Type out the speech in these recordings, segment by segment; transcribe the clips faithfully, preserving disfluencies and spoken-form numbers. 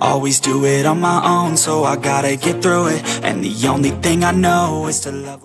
Always do it on my own, so I gotta get through it. And the only thing I know is to love.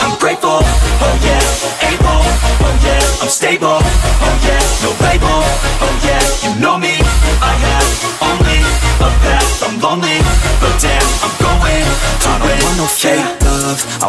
I'm grateful, oh yeah. Able, oh yeah. I'm stable, oh yeah. No label, oh yeah, you know me. I have only a path, I'm lonely, but damn, I'm going to I win. Don't want no fake yeah. love, I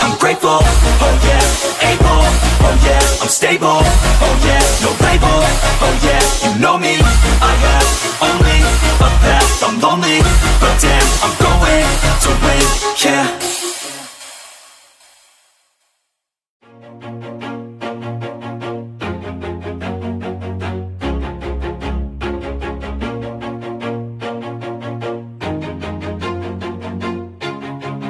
I'm grateful, oh yeah. Able, oh yeah. I'm stable, oh yeah. No label, oh yeah. You know me, I have only a path, I'm lonely, but damn, I'm going to win, yeah.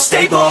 Stable.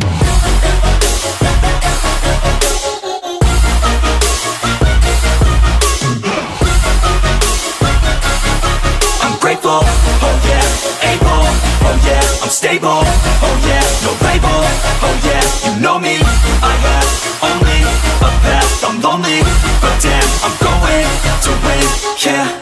Oh yeah, able, oh yeah, I'm stable, oh yeah, no label, oh yeah, you know me. I have only a path, I'm lonely, but damn, I'm going to win, yeah.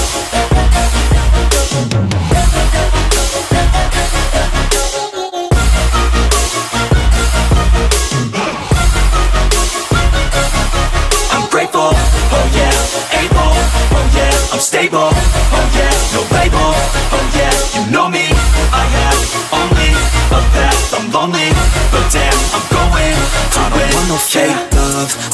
I'm grateful, oh yeah, able, oh yeah, I'm stable, oh yeah, no label, oh yeah, you know me. I have only a path, I'm lonely, but damn, I'm going to I don't want no fake love,